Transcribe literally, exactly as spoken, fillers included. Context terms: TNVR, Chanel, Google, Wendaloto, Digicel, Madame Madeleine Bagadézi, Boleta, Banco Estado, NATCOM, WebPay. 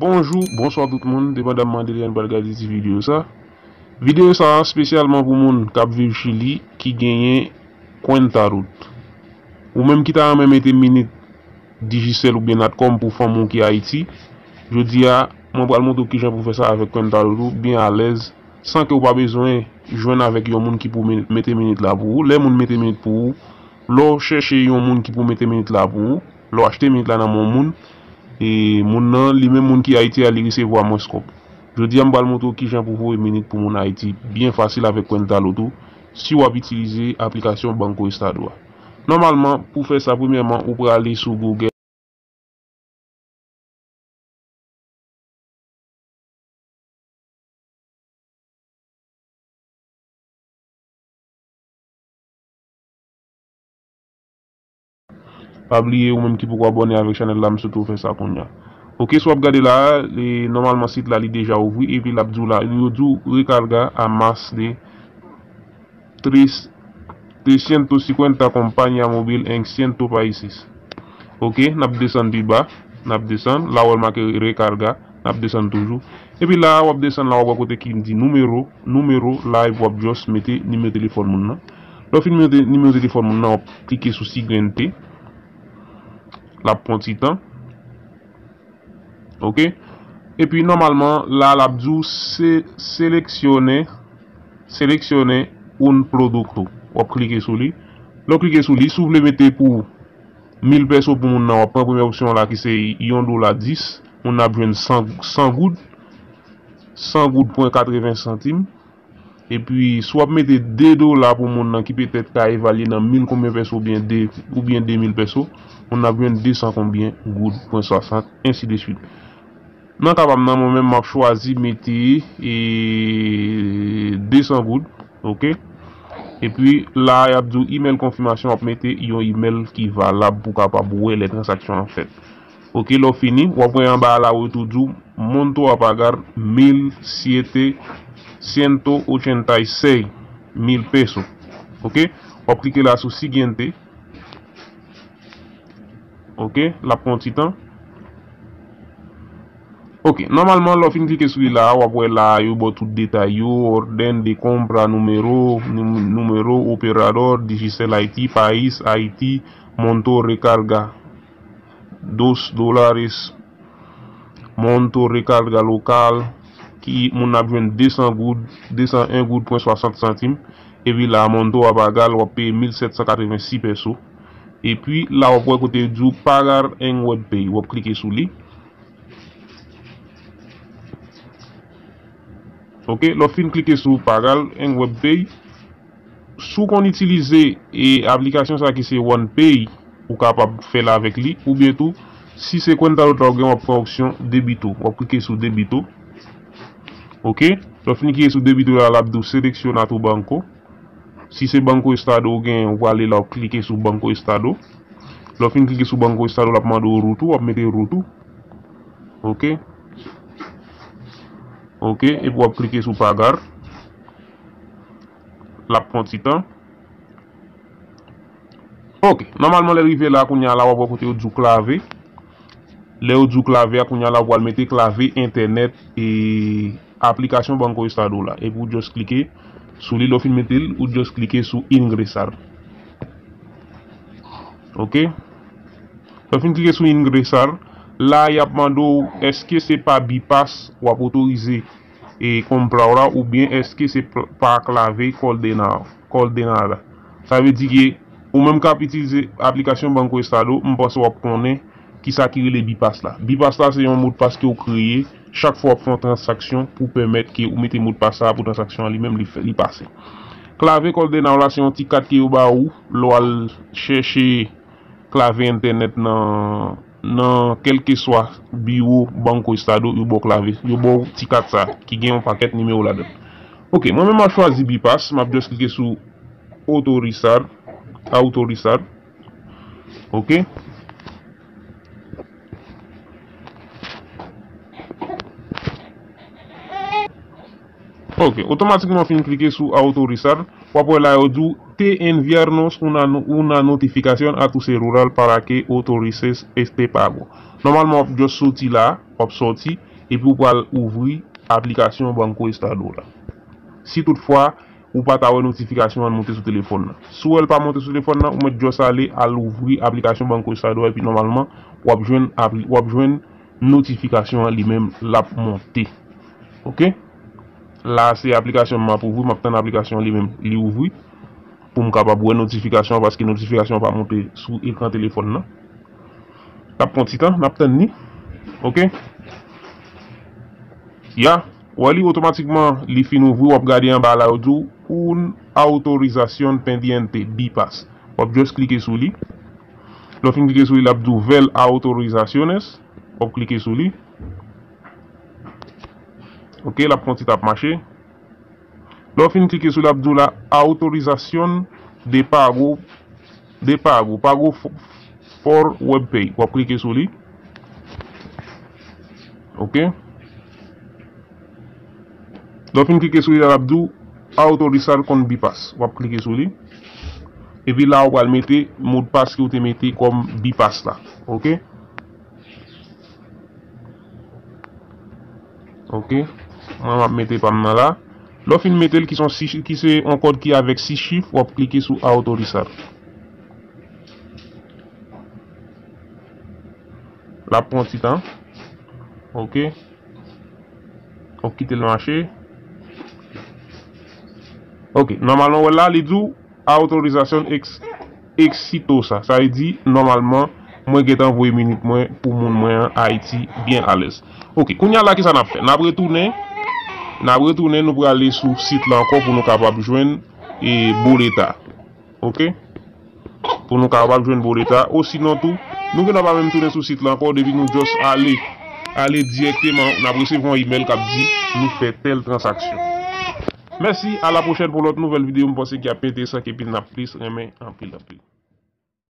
Bonjour, bonsoir tout le monde, c'est Madame Madeleine Bagadézi cette vidéo ça. Vidéo ça spécialement pour monde qui vivent Chili qui gagne coin ta route. Ou même qui t'a même été minute Digicel ou bien Natcom pour faire mon qui Haïti. Je dis à mon bral montre qui j'ai pour faire ça avec coin ta route bien à l'aise sans que vous pas besoin joindre avec un monde qui pour mettre minute là pour, les monde mettre minute pour, l'on chercher un monde qui pour mettre minute là pour, l'on acheter minute là dans mon monde. Et mon nom, les mêmes gens qui Haïti à recevoir mon scope. Je dis à m'bal moto qui j'en pour vous une minute pour mon Haïti, bien facile avec Wendaloto, si vous utilisez l'application Banco Estado. Normalement, pour faire ça, premièrement, vous pouvez aller sur Google. Pas oublier ou même qui pourquoi abonner avec Chanel là surtout fait ça qu'on a. OK, soit regarder là, normalement site là il déjà ouvert et puis l'Abdul là, il dit recarga à masse de trois cent cinquante compagnies mobiles cinq cents países. OK, n'a descend du bas, n'a descend là on marque recarga, n'a descend toujours et puis là on descend là on voit côté qui dit numéro, numéro là il voit juste mettre numéro téléphone mon là. Là fin numéro téléphone mon là, cliquer sur siguiente. La pontitan. OK, et puis normalement là l'abdou sé sélectionner sélectionner un producto. On clique sur lui, on clique sur lui, si vous le mettez pour mille personnes pour mon, on prend première option là qui c'est un dollar dix, on a besoin de cent goud, cent goud point quatre-vingts centimes. Et puis soit mettez deux dollars pour mon qui peut-être qu'à évaluer dans mille combien personnes ou bien deux ou bien deux mille personnes, on a bien deux cents combien goud point soixante ainsi de suite. Non capable moi même m'a choisi mettre et deux cents goud, OK? Et puis là il y a du email confirmation, on mettre un email qui valable pour capable voir les transactions en fait. OK, là fini, on prend en bas là autour du monto à pagar mille sept cent quatre-vingt-seize mille pesos. OK, on clique là sur siguiente. OK, la pontitan. OK, normalement l'on fin cliquer sur là, on voit là yo bon tout détail, ordre de compra, numéro, numéro opérateur, Digicel Haïti, país Haïti, monto recarga dos dólares, monto recarga local qui mon a besoin deux cents goud, deux cent un goud point soixante centimes, et puis là monto à bagal on paye mille sept cent quatre-vingt-six pesos. Et puis là on voit côté du pagar en web pay, on clique sur lui. OK, l'on fin cliquer sur pagar en web pay. Sous qu'on utilise et application ça qui c'est one pay ou capable faire là avec lui, ou bien tout si c'est compte l'autre on prend option débito, on clique sur débito. OK, l'on fin cliquer sur débito là, l'abdou sélectionner tout banco. Si c'est Banco Estado, on va aller là cliquer sur Banco Estado. L'on fin cliquer sur Banco Estado, la demande au retour, on mettre retour. OK. OK, et pour cliquer sur pagar. La petit temps. OK, normalement les rivières là qu'on y a là on va côté du clavier. Les du clavier qu'on y a là on va mettre clavier internet et application Banco Estado là, et pour juste cliquer sur l'île film metil ou juste cliquer sur ingressar. OK, pour fin cliquer sur ingressar là y a demandé est-ce que c'est pas bypass ou autorisé et comprendre ou bien est-ce que c'est pas clavé coordinat coordinat. Ça veut dire que ou même cap utiliser application Banco Estado, on pense qu'on connaît qui ça qui les bypass là. Bypass là c'est un mot de passe que vous créez chaque fois qu'on fait une transaction pour permettre que vous mettez mot de passe pour transaction lui-même lui passer. Clavier coordonnée là c'est un petit carte qui au bas où l'on chercher clavier internet dans dans quel que soit bureau Banco Estado, il bon clavier, il bon petit carte ça qui gagne un paquet numéro là-dedans. OK, moi même j'ai choisi bypass, m'a juste cliquer sur autorisar, autorisar. OK. OK, automatiquement fin cliquer sur autorisar. Pour la audio T N V R nous una una notification à tous ces rural para que autorises este pago. Normalement, je sorti là, hop sorti et puis vous pouvez ouvrir l'application Banco Estado. Si toutefois, vous n'avez pas de notification à monter sur le téléphone. Si vous n'avez pas monté sur le téléphone, vous pouvez juste aller à l'ouvrir l'application Banco Estado et puis normalement, vous pouvez joindre une notification à lui-même la monter. Ok? Là, c'est l'application pour vous, maintenant l'application lui-même l'ouvrir pour me capable de notification parce que notification va monter sur l'écran téléphone là. Tap prend titan, n'attend ni. OK. Ya, ou ali automatiquement li fin ouvri, ou regarder en bas là autour une autorisation pendiente Bipass. Ou juste cliquer sur lui. L'on fin cliquer sur lui, l'abdou vel autorisaciones, ou cliquer sur lui. OK, la prend titan marché. L'on fin cliquer sur l'abdou la autorisation de pago de pago pago for WebPay, vous cliquez sur lui. OK. Donc, vous cliquez sur lui, vous autorisez le compte Bipass. Vous cliquez sur lui. Et puis là, vous allez mettre le mot de passe que vous mettez comme Bipass là. OK. OK. On va mettre par là. Lorsque vous mettez qui sont six, qui c'est un code qui avec six chiffres, vous cliquez sur autoriser. La prend titan. OK. On quitte le marché. OK. Normalement, voilà, les deux autorisation ex exito ça. Ça veut dire, normalement, moi, je vais envoyer minute moi pour mon moyen Haïti bien à l'aise. OK. Qu'on y a là, qui ça n'a fait? N'a retourné. N'a retourné, nous pourrons aller sur le site là encore pour nous capables de joindre et Boleta. OK. Pour nous capables de joindre Boleta. Ou sinon tout. Nous ne pouvons pas même tourner sur le site là encore, depuis nous juste aller, aller directement, nous recevons un email qui dit nous fait telle transaction. Merci, à la prochaine pour notre nouvelle vidéo. Je pense qu'il y a pété ça qui est plus en plus, en plus.